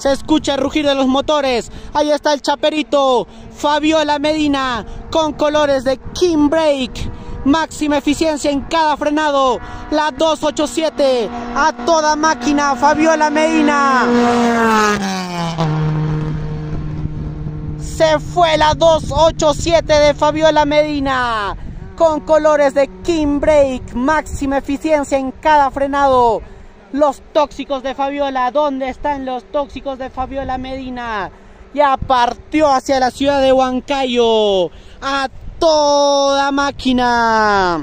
Se escucha el rugir de los motores. Ahí está el chaperito. Fabiola Medina con colores de King Brake. Máxima eficiencia en cada frenado. La 287 a toda máquina. Fabiola Medina. Se fue la 287 de Fabiola Medina con colores de King Brake, máxima eficiencia en cada frenado. Los tóxicos de Fabiola, ¿dónde están los tóxicos de Fabiola Medina? Ya partió hacia la ciudad de Huancayo a toda máquina.